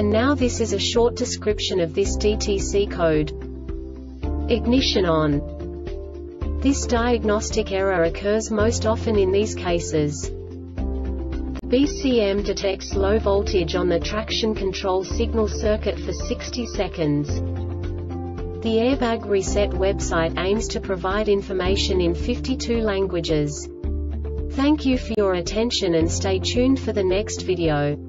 And now this is a short description of this DTC code. Ignition on. This diagnostic error occurs most often in these cases. The BCM detects low voltage on the traction control signal circuit for 60 seconds. The Airbag Reset website aims to provide information in 52 languages. Thank you for your attention and stay tuned for the next video.